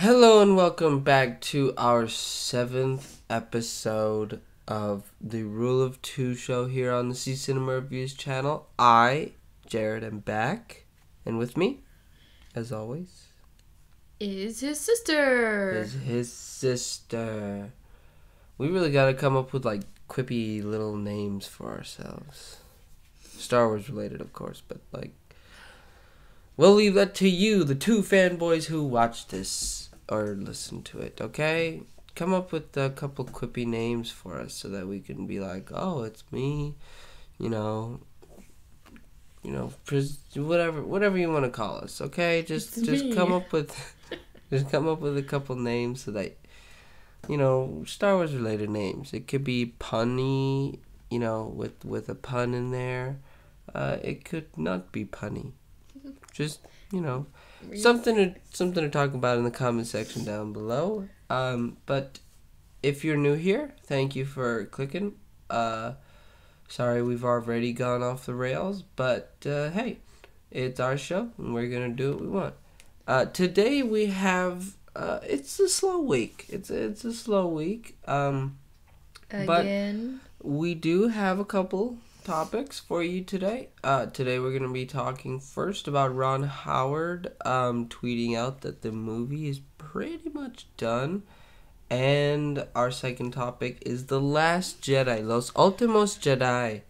Hello and welcome back to our 7th episode of the Rule of Two show here on the C Cinema Reviews channel. I, Jared, am back, and with me, as always, is his sister. We really gotta come up with like quippy little names for ourselves. Star Wars related, of course, but like we'll leave that to you, the two fanboys who watch this. Or listen to it, okay? Come up with a couple quippy names for us so that we can be like, oh, it's me, you know, whatever you want to call us, okay? Just come up with a couple names so that, you know, Star Wars related names. It could be punny, you know, with a pun in there. It could not be punny. Just, you know, something to talk about in the comment section down below. But if you're new here, thank you for clicking. Sorry we've already gone off the rails, but hey, it's our show and we're gonna do what we want. Today we have it's a slow week. It's a slow week. Again. But we do have a couple topics for you today. Today we're going to be talking first about Ron Howard tweeting out that the movie is pretty much done, and our second topic is The Last Jedi. Los Ultimos Jedi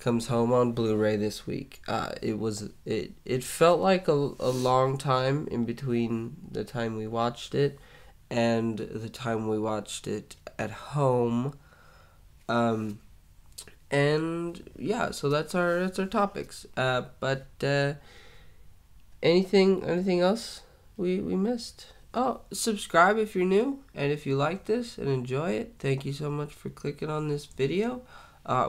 comes home on Blu-ray this week. It felt like a long time in between the time we watched it and the time we watched it at home. And yeah, so that's our topics. Anything else we missed? Oh, subscribe if you're new and if you like this and enjoy it. Thank you so much for clicking on this video.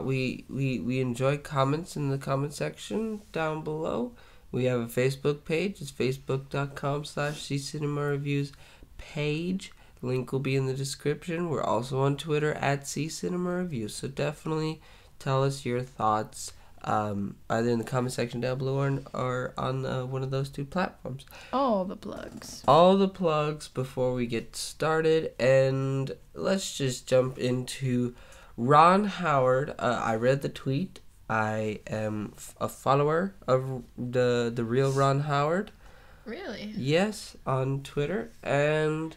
We enjoy comments in the comment section down below. We have a Facebook page. It's facebook.com/ccinemareviews page. Link will be in the description. We're also on Twitter @ccinemareviews. So definitely tell us your thoughts either in the comment section down below or on one of those two platforms. All the plugs. All the plugs before we get started. And let's just jump into Ron Howard. I read the tweet. I am a follower of the real Ron Howard. Really? Yes, on Twitter. And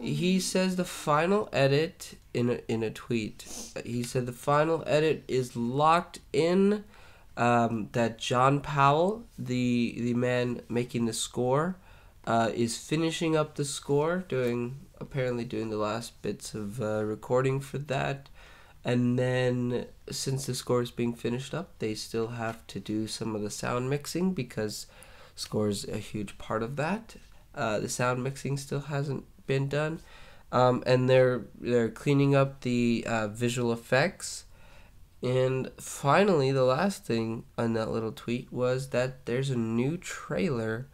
he says the final edit in a tweet. He said the final edit is locked in. That John Powell, the man making the score, is finishing up the score, apparently doing the last bits of recording for that. And then since the score is being finished up, they still have to do some of the sound mixing because score is a huge part of that. The sound mixing still hasn't been done, and they're cleaning up the visual effects. And finally, the last thing on that little tweet was that there's a new trailer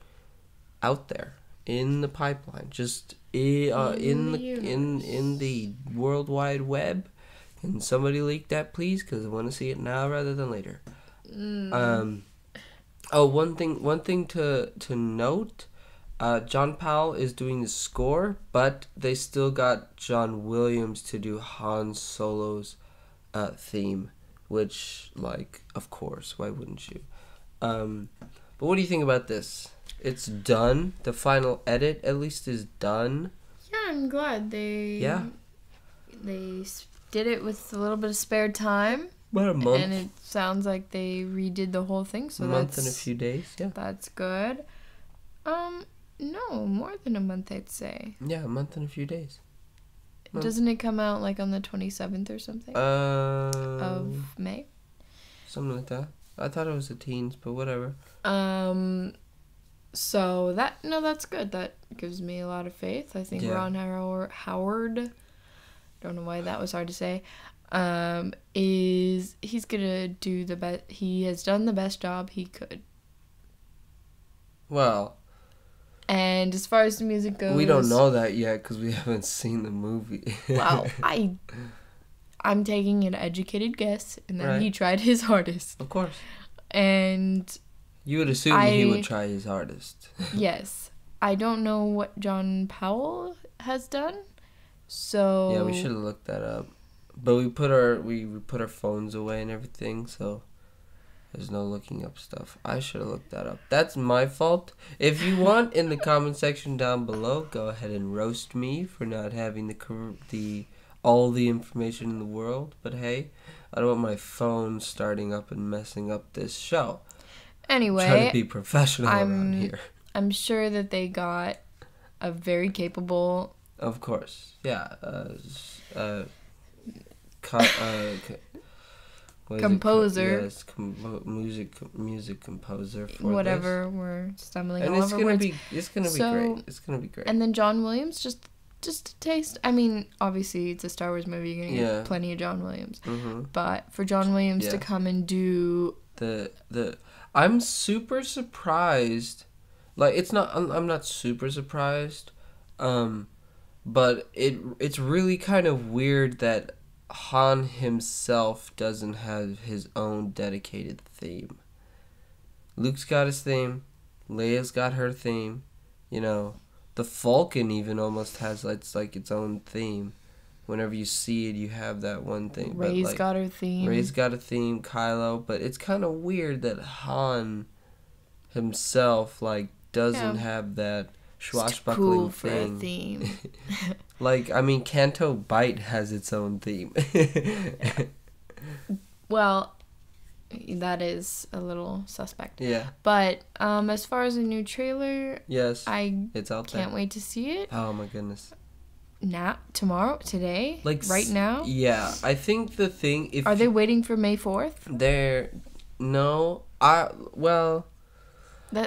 out there in the pipeline, just in the World Wide Web. Can somebody leak that, please? Because I want to see it now rather than later. Oh, one thing to note. John Powell is doing the score, but they still got John Williams to do Han Solo's theme, which, like, of course, why wouldn't you? But what do you think about this? It's done. The final edit, at least, is done. Yeah, I'm glad they did it with a little bit of spare time. About a month. And it sounds like they redid the whole thing. So a month and a few days. Yeah, that's good. No, more than a month, I'd say. Yeah, a month and a few days. Month. Doesn't it come out, like, on the 27th or something? Of May? Something like that. I thought it was the teens, but whatever. So, that's good. That gives me a lot of faith. I think Ron Howard, don't know why that was hard to say, he's gonna do the best, he has done the best job he could. Well... And as far as the music goes... We don't know that yet because we haven't seen the movie. Wow. I'm taking an educated guess, and then he tried his hardest. Of course. And... You would assume he would try his hardest. Yes. I don't know what John Powell has done, so yeah, we should have looked that up. But we put our phones away and everything, so there's no looking up stuff. I should have looked that up. That's my fault. If you want, in the comment section down below, go ahead and roast me for not having all the information in the world. But hey, I don't want my phone starting up and messing up this show. Anyway, trying to be professional around here. I'm sure that they got a very capable. Of course, yeah. Composer. Yes, music composer for whatever this. We're stumbling and all over words. It's gonna be great. And then John Williams, just a taste. I mean, obviously it's a Star Wars movie. You're gonna get plenty of John Williams. Mm-hmm. But for John Williams to come and do the I'm super surprised. Like I'm not super surprised, but it's really kind of weird that Han himself doesn't have his own dedicated theme. Luke's got his theme, Leia's got her theme, you know. The Falcon even almost has its own theme. Whenever you see it, you have that one thing. Rey's got a theme, Kylo, but it's kind of weird that Han himself doesn't have that swashbuckling thing. For theme. I mean, Canto Bight has its own theme. Well, that is a little suspect. Yeah. But as far as a new trailer, yes, it's out there. Can't wait to see it. Oh my goodness. Now, tomorrow, today, right now. Yeah, I think the thing. Are they waiting for May 4th? Well.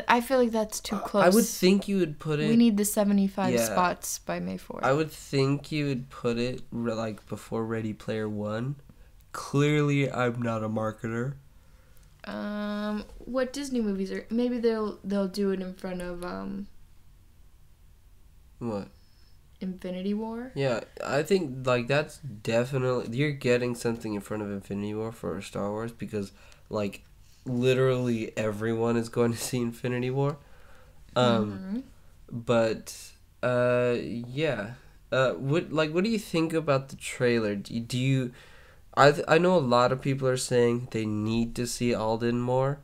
I feel like that's too close. I would think you would put it... We need the 75 spots by May 4th. I would think you would put it, before Ready Player One. Clearly, I'm not a marketer. What Disney movies are... Maybe they'll do it in front of, What? Infinity War? Yeah, I think, that's definitely... You're getting something in front of Infinity War for Star Wars because, literally everyone is going to see Infinity War. What do you think about the trailer? I know a lot of people are saying they need to see Alden more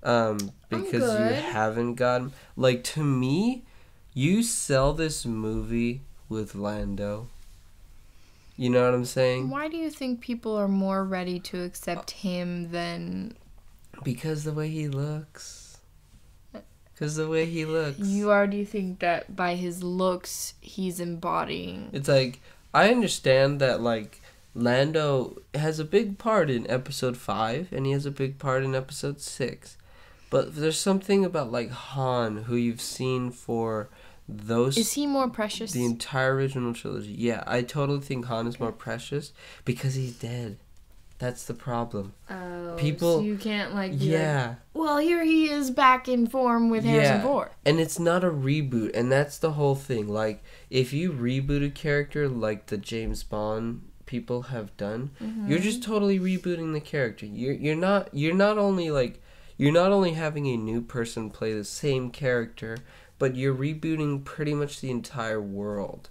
because you haven't gotten to me, you sell this movie with Lando. You know what I'm saying? Why do you think people are more ready to accept him than Because the way he looks. You already think that by his looks, he's embodying. It's I understand that, Lando has a big part in Episode 5, and he has a big part in Episode 6. But there's something about, Han, who you've seen for those... Is he more precious? The entire original trilogy. Yeah, I totally think Han is more precious because he's dead. That's the problem. Oh, people, so you can't well, here he is back in form with Harrison Ford. And it's not a reboot, and that's the whole thing. If you reboot a character like the James Bond people have done, you're just totally rebooting the character. You're not only having a new person play the same character, but you're rebooting pretty much the entire world.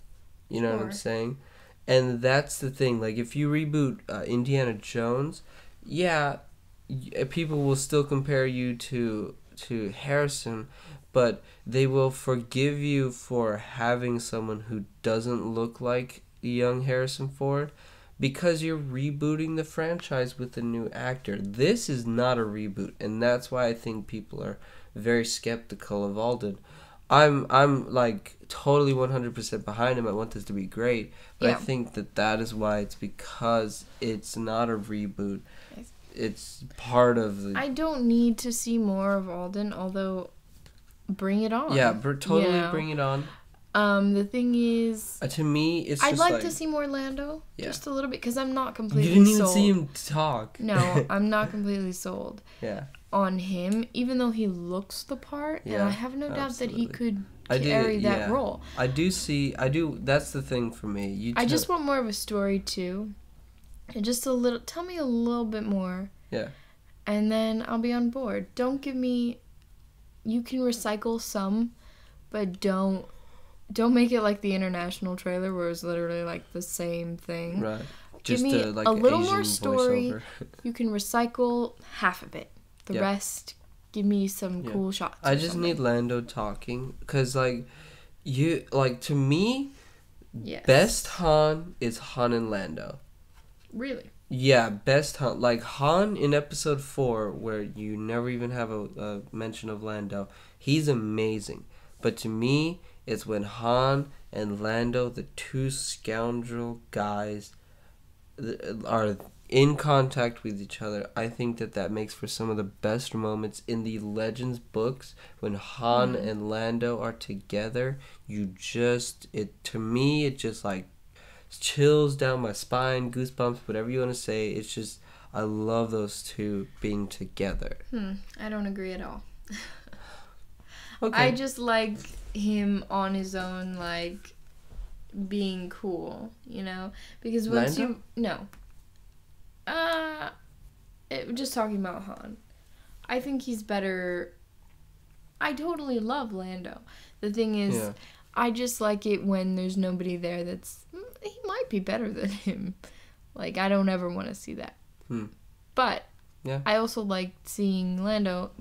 You know what I'm saying? And that's the thing. If you reboot Indiana Jones, people will still compare you to Harrison, but they will forgive you for having someone who doesn't look like young Harrison Ford because you're rebooting the franchise with a new actor. This is not a reboot, and that's why I think people are very skeptical of Alden. I'm totally 100% behind him. I want this to be great, but I think that is why it's because it's not a reboot. It's part of the. I don't need to see more of Alden, although, bring it on. Yeah, totally bring it on. The thing is, to me, it's. I'd just like to see more Lando, just a little bit, because I'm not completely. You didn't sold. Even see him talk. No, I'm not completely sold. Yeah. On him, even though he looks the part, and I have no doubt that he could carry that role. I do. That's the thing for me. I just want more of a story too, and just a little. Tell me a little bit more. Yeah. And then I'll be on board. Don't give me. You can recycle some, But don't make it like the international trailer where it's literally like the same thing. Right. Just give me a little Asian more story. You can recycle half of it. The rest, give me some cool shots. I just need Lando talking, cause to me, best Han is Han and Lando. Really? Yeah, best Han. Like Han in episode 4, where you never even have a mention of Lando. He's amazing. But to me, it's when Han and Lando, the two scoundrel guys, are in contact with each other. I think that makes for some of the best moments in the Legends books. When Han and Lando are together, it just like chills down my spine, goosebumps, whatever you want to say. It's just, I love those two being together. I don't agree at all. Okay. I just like him on his own, like being cool, you know, because once Lando? Just talking about Han, I think he's better. I totally love Lando. The thing is, I just like it when there's nobody there he might be better than him. Like, I don't ever want to see that. But I also like seeing Lando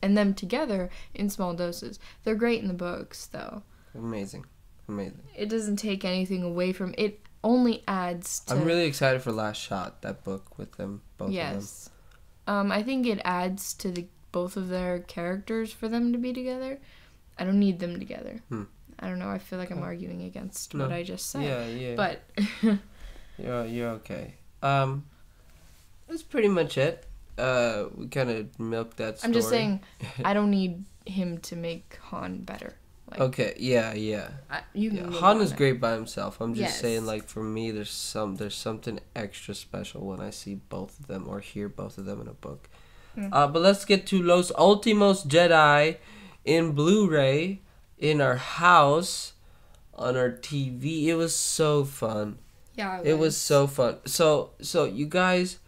and them together in small doses. They're great in the books, though. Amazing. It doesn't take anything away from it. Only adds to... I'm really excited for Last Shot, that book with them, both of them. Yes. I think it adds to both of their characters for them to be together. I don't need them together. I don't know, I feel like I'm arguing against what I just said. Yeah. But... you're okay. That's pretty much it. We kind of milked that story. I'm just saying, I don't need him to make Han better. Like, okay, yeah. Han is great by himself. I'm just saying, like, for me, there's something extra special when I see both of them or hear both of them in a book. But let's get to Los Ultimos Jedi in Blu-ray, in our house, on our TV. It was so fun. Yeah, it was so fun. So you guys,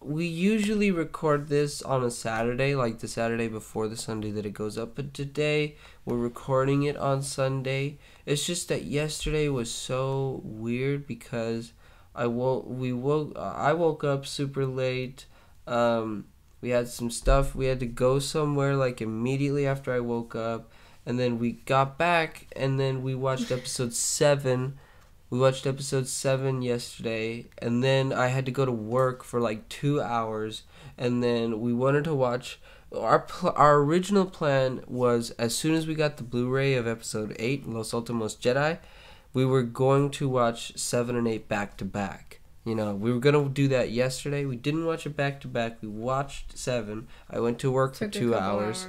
we usually record this on a Saturday, like the Saturday before the Sunday that it goes up. But today, we're recording it on Sunday. It's just that yesterday was so weird because I woke up super late. We had some stuff. We had to go somewhere like immediately after I woke up. And then we got back and then we watched episode 7. We watched episode 7 yesterday, and then I had to go to work for like 2 hours, and then we wanted to watch... Our original plan was, as soon as we got the Blu-ray of episode 8, Los Ultimos Jedi, we were going to watch 7 and 8 back-to-back. You know, we were going to do that yesterday. We didn't watch it back-to-back. We watched 7. I went to work for 2 hours.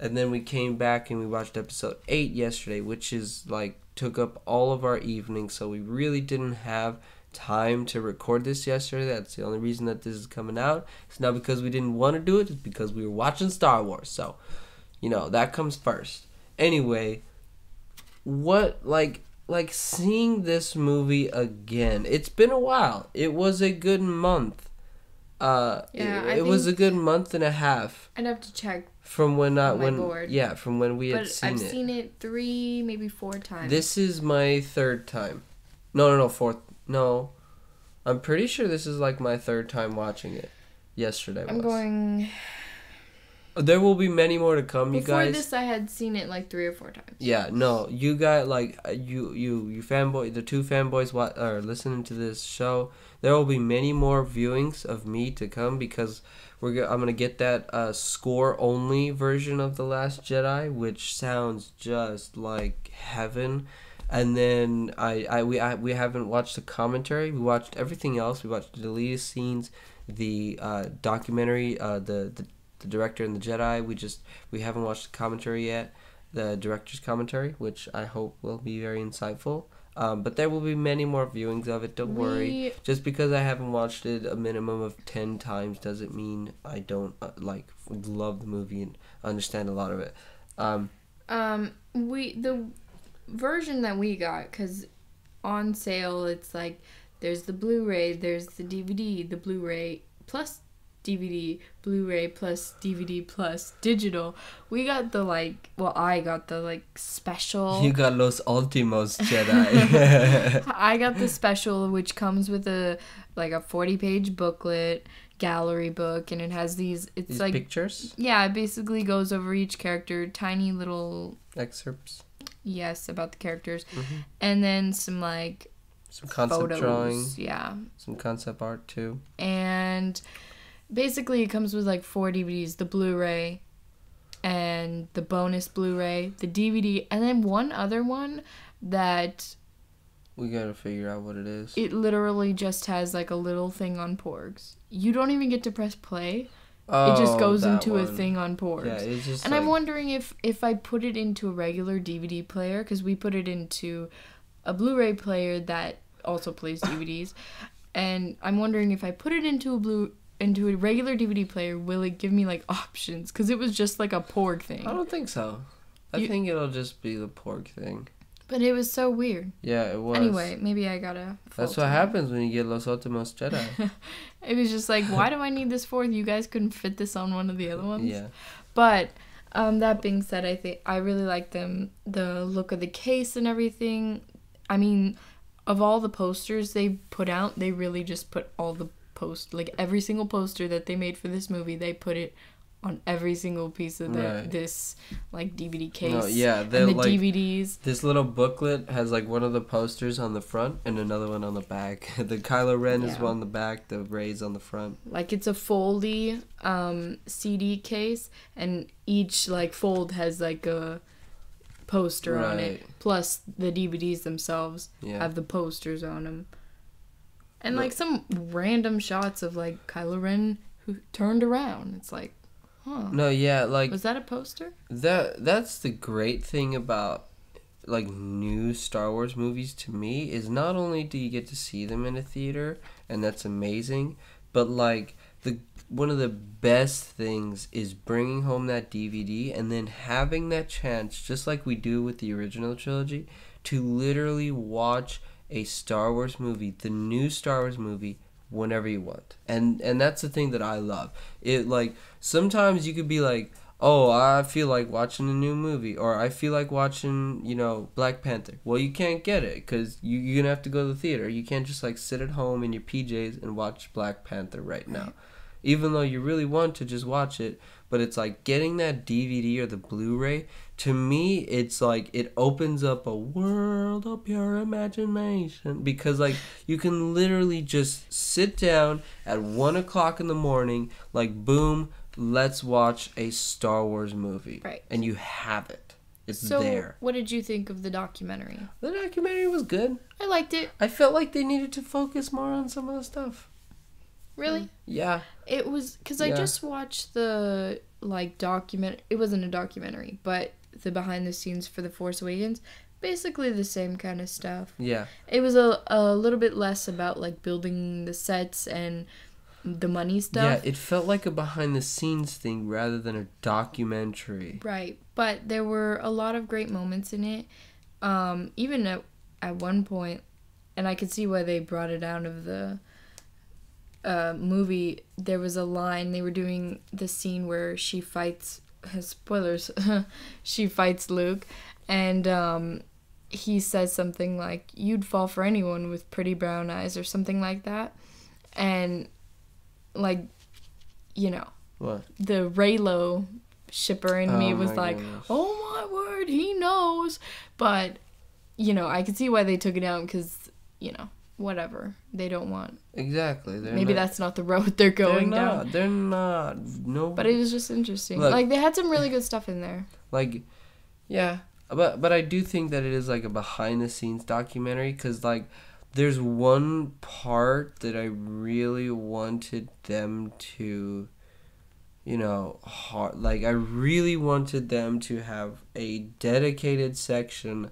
And then we came back and we watched episode 8 yesterday, which is like... took up all of our evening, so we really didn't have time to record this yesterday. That's the only reason that this is coming out. It's not because we didn't want to do it, it's because we were watching Star Wars. So, you know, that comes first. Anyway, like seeing this movie again. It's been a while. It was a good month. It was a good month and a half. I'd have to check. From when we had seen it. But I've seen it 3, maybe 4 times. This is my 3rd time. No, 4th. No. I'm pretty sure this is like my 3rd time watching it. Yesterday was. I'm going... There will be many more to come, you guys. Before this, I had seen it like 3 or 4 times. Yeah, no, you guys, like, you fanboy, the two fanboys are listening to this show. There will be many more viewings of me to come because I'm gonna get that score only version of The Last Jedi, which sounds just like heaven. And then we haven't watched the commentary. We watched everything else. We watched the deleted scenes, the documentary, the director and the Jedi. We haven't watched the commentary yet, the director's commentary, which I hope will be very insightful. But there will be many more viewings of it, don't worry. Just because I haven't watched it a minimum of 10 times doesn't mean I don't love the movie and understand a lot of it. The version that we got, because on sale it's like there's the Blu-ray, there's the DVD, the Blu-ray plus DVD, Blu-ray plus DVD plus digital. We got the, like, well, I got the, like, special. You got Los Ultimos Jedi. I got the special, which comes with a, like, a 40-page booklet, gallery book, and it has these, it's these, like, pictures? Yeah, it basically goes over each character, tiny little excerpts. Yes, about the characters. Mm-hmm. And then some, like, some concept photos, drawing. Yeah. Some concept art, too. And basically, it comes with, like, 4 DVDs. The Blu-ray and the bonus Blu-ray, the DVD, and then one other one that... we gotta figure out what it is. It literally just has, like, a little thing on Porgs. You don't even get to press play. Oh, it just goes into a thing on Porgs. Yeah, it's just, and like... I'm wondering if I put it into a regular DVD player, because we put it into... a Blu-ray player that also plays DVDs, and I'm wondering if I put it into a regular DVD player, will it give me, like, options? Because it was just like a Porg thing. I don't think so. I think it'll just be the Porg thing. But it was so weird. Yeah, it was. Anyway, maybe I gotta. That's what happens when you get Los Ultimos Jedi. It was just like, why do I need this for? You guys couldn't fit this on one of the other ones. Yeah. But. That being said, I think I really like them. The look of the case and everything. I mean, of all the posters they put out, they really just put all the like every single poster that they made for this movie, they put it on every single piece of this, like, DVD case. No, yeah, and the, like, DVDs. This little booklet has, like, one of the posters on the front and another one on the back. The Kylo Ren is on the back, the Rey's on the front. Like, it's a foldy CD case, and each, like, fold has, like, a... poster on it, plus the DVDs themselves have the posters on them, and like some random shots of, like, Kylo Ren who turned around. It's like, huh? No, yeah, like, was that a poster? That's the great thing about, like, new Star Wars movies to me is not only do you get to see them in a theater, and that's amazing, but, like, one of the best things is bringing home that DVD and then having that chance, just like we do with the original trilogy, to literally watch a Star Wars movie, the new Star Wars movie, whenever you want. And that's the thing that I love. It, like, sometimes you could be like, oh, I feel like watching a new movie, or I feel like watching, you know, Black Panther. Well, you can't get it, because you're going to have to go to the theater. You can't just, like, sit at home in your PJs and watch Black Panther right now. Even though you really want to just watch it, but it's like getting that DVD or the Blu-ray, to me, it's like it opens up a world of your imagination, because, like, you can literally just sit down at 1 o'clock in the morning, like, boom, let's watch a Star Wars movie. Right. And you have it. It's there. So, what did you think of the documentary? The documentary was good. I liked it. I felt like they needed to focus more on some of the stuff. Really? Yeah. It was... because I just watched the, like, document... it wasn't a documentary, but the behind the scenes for The Force Awakens. Basically the same kind of stuff. Yeah. It was a little bit less about, like, building the sets and the money stuff. Yeah, it felt like a behind the scenes thing rather than a documentary. Right. But there were a lot of great moments in it. Even at one point, and I could see why they brought it out of the... movie, there was a line, they were doing the scene where she fights, spoilers, she fights Luke, and he says something like, "You'd fall for anyone with pretty brown eyes," or something like that, and, like, you know, what? The Raylo shipper in me was like, goodness. Oh my word, he knows, but, you know, I could see why they took it down, because, you know, whatever they don't want. Exactly. Maybe that's not the road they're going down. They're not. No. But it was just interesting. Look, like, they had some really good stuff in there. Like, yeah, but I do think that it is, like, a behind the scenes documentary, because, like, there's one part that I really wanted them to, you know, like, I really wanted them to have a dedicated section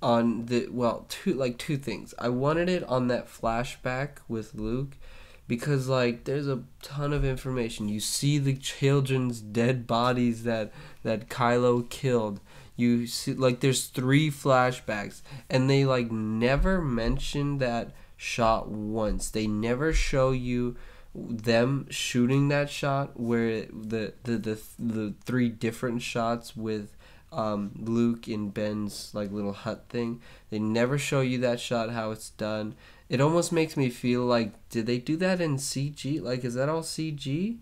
on the, well, two things. I wanted it on that flashback with Luke, because, like, there's a ton of information. You see the children's dead bodies that Kylo killed. You see, like, there's 3 flashbacks, and they, like, never mention that shot once. They never show you them shooting that shot where the three different shots with Luke in Ben's like little hut thing, they never show you that shot, how it's done. It almost makes me feel like, did they do that in CG? Like, is that all CG?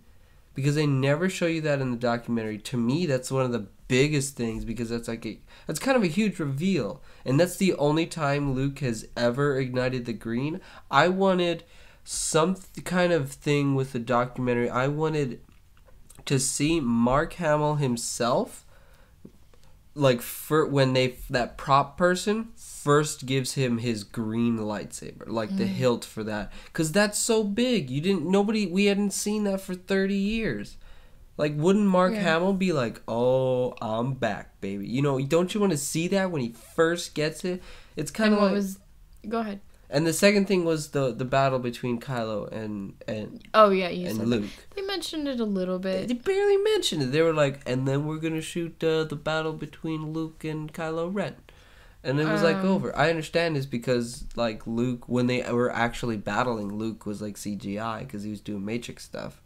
Because they never show you that in the documentary. To me, that's one of the biggest things, because that's like a, that's kind of a huge reveal, and that's the only time Luke has ever ignited the green. I wanted some kind of thing with the documentary. I wanted to see Mark Hamill himself, like for when they, that prop person first gives him his green lightsaber, like the hilt for that, because that's so big. You didn't, nobody, we hadn't seen that for 30 years. Like, wouldn't Mark Hamill be like, oh, I'm back, baby? You know, don't you want to see that when he first gets it? It's kind of like... Go ahead. And the second thing was the battle between Kylo and Luke. They mentioned it a little bit. They barely mentioned it. They were like, and then we're going to shoot the battle between Luke and Kylo Ren. And it was like over. I understand this because like Luke, when they were actually battling, Luke was like CGI because he was doing Matrix stuff.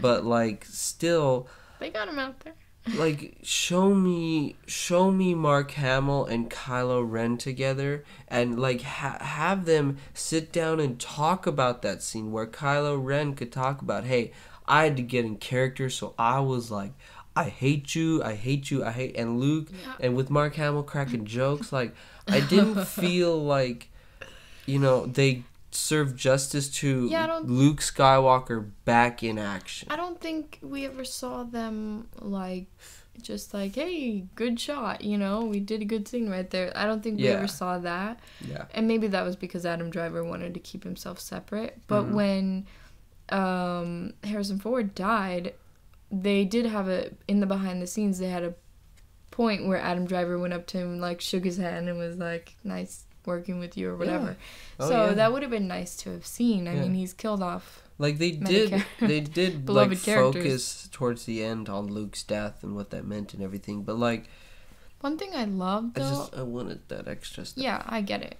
But like, still, they got him out there. Like, show me Mark Hamill and Kylo Ren together, and like have them sit down and talk about that scene where Kylo Ren could talk about, hey, I had to get in character, so I was like, I hate you, and Luke, and with Mark Hamill cracking jokes, like, I didn't feel like, you know, they serve justice to Luke Skywalker back in action. I don't think we ever saw them like just like, hey, good shot, you know, we did a good thing right there. I don't think we ever saw that. Yeah. And maybe that was because Adam Driver wanted to keep himself separate. But when Harrison Ford died, they did have a, in the behind the scenes, they had a point where Adam Driver went up to him and like shook his hand and was like, nice working with you or whatever. Yeah. That would have been nice to have seen. I mean, he's killed off. Like they did like focus towards the end on Luke's death and what that meant and everything. But like, one thing I loved though, I wanted that extra stuff. Yeah, I get it.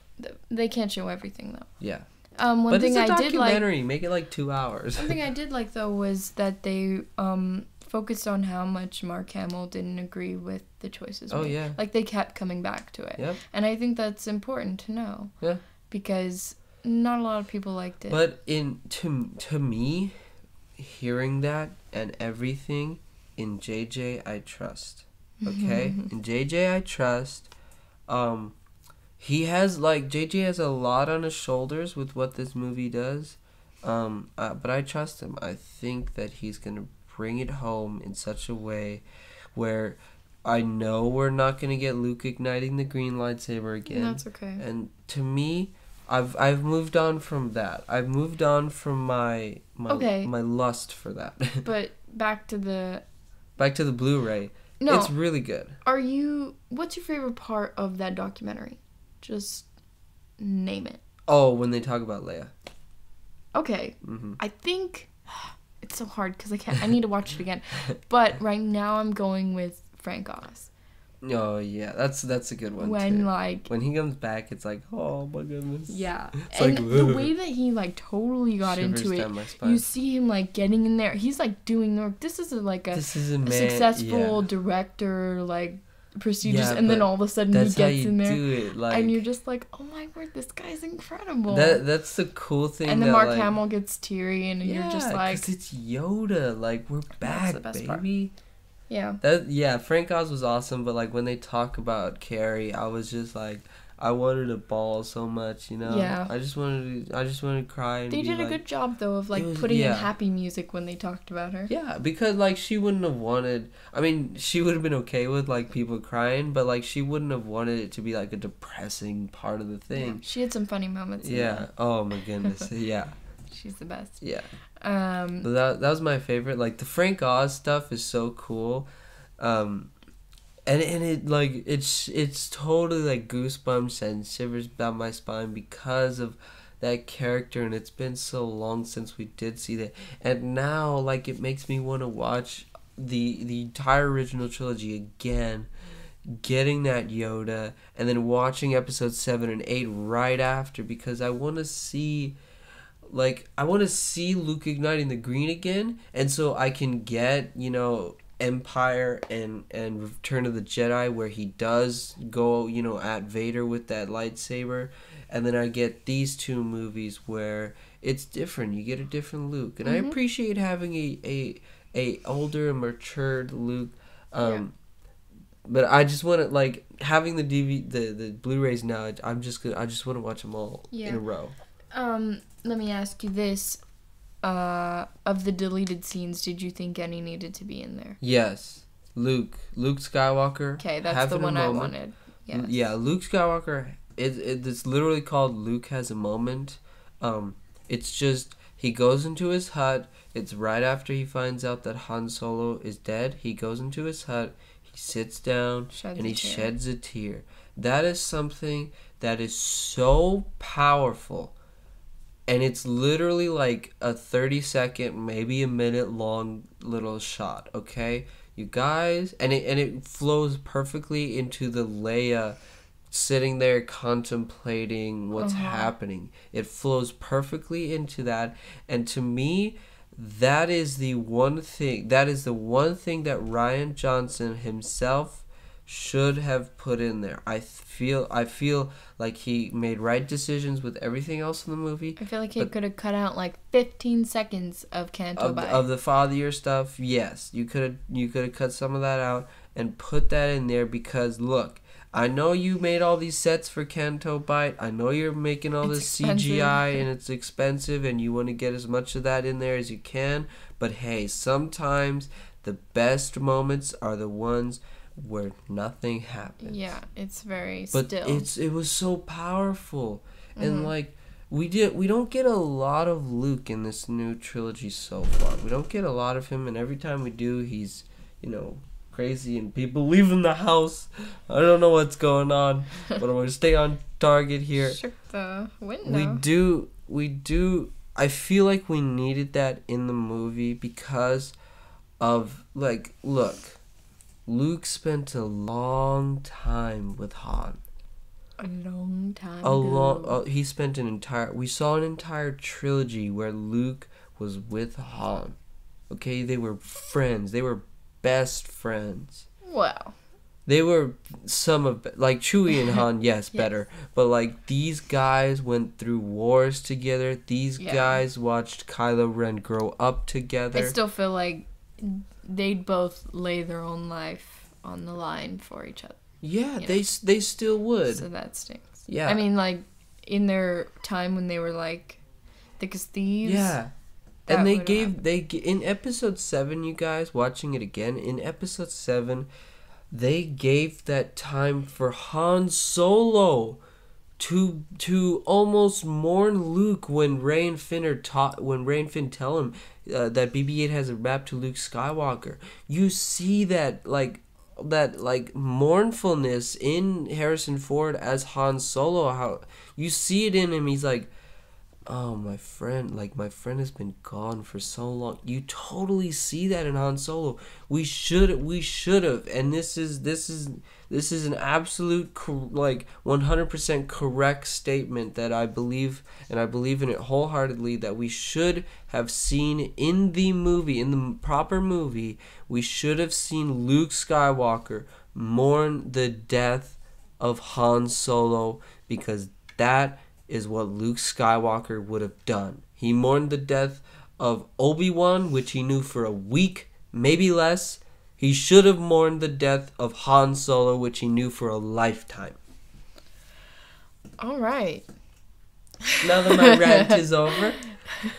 They can't show everything though. Yeah. One thing I did like, it's a documentary. Make it like 2 hours. One thing I did like though was that they focused on how much Mark Hamill didn't agree with the choices. Oh, yeah. Like, they kept coming back to it. Yep. And I think that's important to know. Yeah. Because not a lot of people liked it. But to me, hearing that and everything, in J.J. I trust. Okay? In J.J. I trust. He has, like, J.J. has a lot on his shoulders with what this movie does. But I trust him. I think that he's going to bring it home in such a way where I know we're not going to get Luke igniting the green lightsaber again. That's okay. And to me, I've moved on from that. I've moved on from my lust for that. But back to the Blu-ray. No. It's really good. What's your favorite part of that documentary? Just name it. Oh, when they talk about Leia. Okay. I think it's so hard because I need to watch it again. But right now I'm going with Frank Oz. Oh, yeah. That's a good one, too. When he comes back, it's like, oh, my goodness. Yeah. It's and like, the way that he, like, totally got into it, you see him, like, getting in there. He's, like, doing the work. This is, like, a successful director, like, procedures, and then all of a sudden he gets in there, and you're just like, oh my word, this guy's incredible. That's the cool thing. And then Mark Hamill gets teary, and you're just like, because it's Yoda, like, we're back, baby. Part. Yeah. Frank Oz was awesome, but like when they talk about Carrie, I was just like, I wanted a ball so much, you know. Yeah. I just wanted to cry. And they did a good job though of like putting in happy music when they talked about her. Yeah, because like she wouldn't have wanted. I mean, she would have been okay with like people crying, but like she wouldn't have wanted it to be like a depressing part of the thing. Yeah. She had some funny moments. Yeah. Oh my goodness. Yeah. She's the best. Yeah. That was my favorite. Like the Frank Oz stuff is so cool. And it like it's totally like goosebumps and shivers down my spine because of that character, and it's been so long since we did see that. And now like it makes me want to watch the entire original trilogy again, getting that Yoda, and then watching episodes 7 and 8 right after, because I want to see like, I want to see Luke igniting the green again, and so I can get, you know, Empire and Return of the Jedi where he does go, you know, at Vader with that lightsaber, and then I get these two movies where it's different. You get a different Luke, and I appreciate having a older, matured Luke. But I just want to, like, having the the Blu-rays now, I just want to watch them all in a row. Let me ask you this. Of the deleted scenes, did you think any needed to be in there? Yes. Luke Skywalker. Okay, that's the one I wanted. Yes. Yeah, Luke Skywalker, it's literally called Luke Has a Moment. It's just, he goes into his hut. It's right after he finds out that Han Solo is dead. He goes into his hut. He sits down and he sheds a tear. That is something that is so powerful. And it's literally like a 30-second, maybe a minute long little shot, okay? You guys, and it flows perfectly into the Leia sitting there contemplating what's happening. It flows perfectly into that, and to me, that is the one thing that Rian Johnson himself should have put in there. I feel like he made right decisions with everything else in the movie. I feel like he could have cut out like 15 seconds of Canto Bight. Of the father stuff, yes. You could have cut some of that out and put that in there, because look, I know you made all these sets for Canto Bight. I know you're making all this CGI and it's expensive and you want to get as much of that in there as you can, but hey, sometimes the best moments are the ones where nothing happens. Yeah, it's very still. But it was so powerful. And like, we don't get a lot of Luke in this new trilogy so far. We don't get a lot of him, and every time we do, he's, you know, crazy and people leaving the house. I don't know what's going on, but I'm gonna stay on target here. Shook the window. We do I feel like we needed that in the movie because of, like, look, Luke spent a long time with Han. A long time. He spent an entire. We saw an entire trilogy where Luke was with Han. Okay, they were friends. They were best friends. Wow. They were some of, like, Chewie and Han. Yes, better. But like, these guys went through wars together. These guys watched Kylo Ren grow up together. I still feel like they'd both lay their own life on the line for each other. Yeah, they still would. So that stinks. Yeah. I mean, like, in their time when they were, like, thick as thieves. Yeah. And in episode 7, you guys, watching it again, in episode 7, they gave that time for Han Solo to almost mourn Luke when Ray and Finn tell him that BB-8 has a map to Luke Skywalker. You see that mournfulness in Harrison Ford as Han Solo. How you see it in him, he's like, oh, my friend has been gone for so long. You totally see that in Han Solo. We should have, and this is an absolute, like, 100% correct statement that I believe, and I believe in it wholeheartedly, that we should have seen in the movie, in the proper movie. We should have seen Luke Skywalker mourn the death of Han Solo, because that is what Luke Skywalker would have done. He mourned the death of Obi-Wan, which he knew for a week, maybe less. He should have mourned the death of Han Solo, which he knew for a lifetime. All right. Now that my rant is over,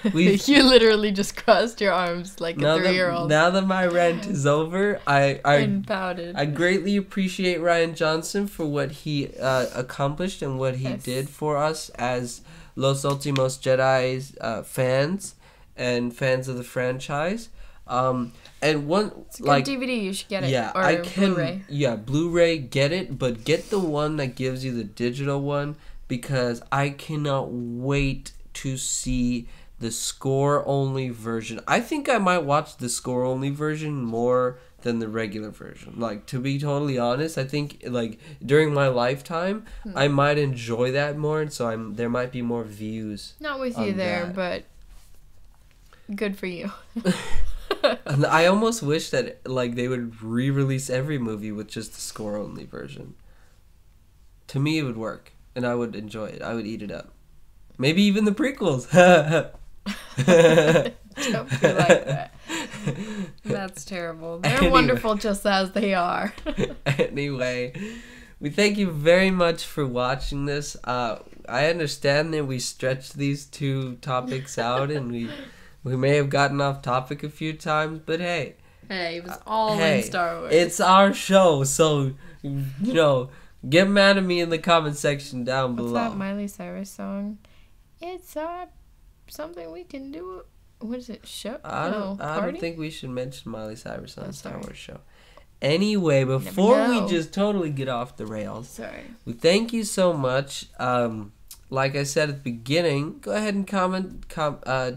you literally just crossed your arms like a 3-year-old. Now that my rant is over, I greatly appreciate Rian Johnson for what he accomplished and what he did for us as Los Ultimos Jedi's fans and fans of the franchise. And one, it's a good, like, DVD, you should get it. Yeah, or Blu-ray. Yeah, Blu-ray, get it, but get the one that gives you the digital one, because I cannot wait to see the score-only version. I think I might watch the score-only version more than the regular version. Like, to be totally honest, I think, like, during my lifetime, I might enjoy that more, and so there might be more views. Not with you there, but good for you. I almost wish that, like, they would re-release every movie with just the score-only version. To me, it would work, and I would enjoy it. I would eat it up. Maybe even the prequels. Don't be like that. That's terrible. They're wonderful just as they are. Anyway, we thank you very much for watching this. I understand that we stretched these two topics out, and we may have gotten off topic a few times, but hey. Hey, it was all in Star Wars. It's our show, so, you know, get mad at me in the comment section down below. What's that Miley Cyrus song? It's something we can do. What is it? Show? I don't think we should mention Miley Cyrus on Star Wars show. Anyway, before we just totally get off the rails, we thank you so much. Like I said at the beginning, go ahead and comment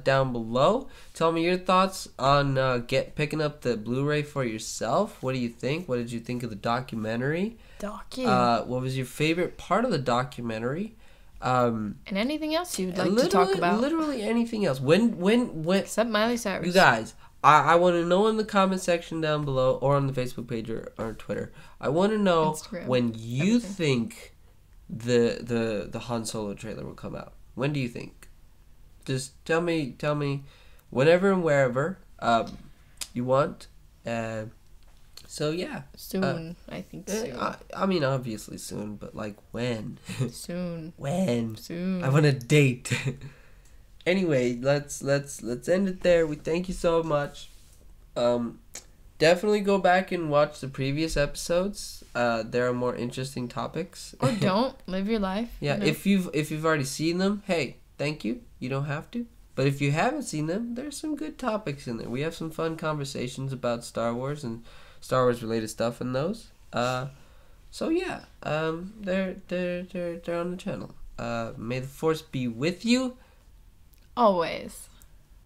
down below. Tell me your thoughts on picking up the Blu-ray for yourself. What do you think? What did you think of the documentary? What was your favorite part of the documentary? And anything else you would like to talk about? Literally anything else. When except Miley Cyrus. You guys, I want to know in the comment section down below, or on the Facebook page, or Twitter. I want to know Instagram, when you think the Han Solo trailer will come out. When do you think? Just tell me, whenever and wherever you want. So yeah, soon. I think soon. I mean, obviously soon, but like when? Soon. When? Soon. I want a date. Anyway, let's end it there. We thank you so much. Definitely go back and watch the previous episodes. There are more interesting topics. Or don't. Live your life. Yeah, if you've already seen them, hey, thank you. You don't have to. But if you haven't seen them, there's some good topics in there. We have some fun conversations about Star Wars and Star Wars related stuff in those. So yeah, they're on the channel. May the Force be with you. Always.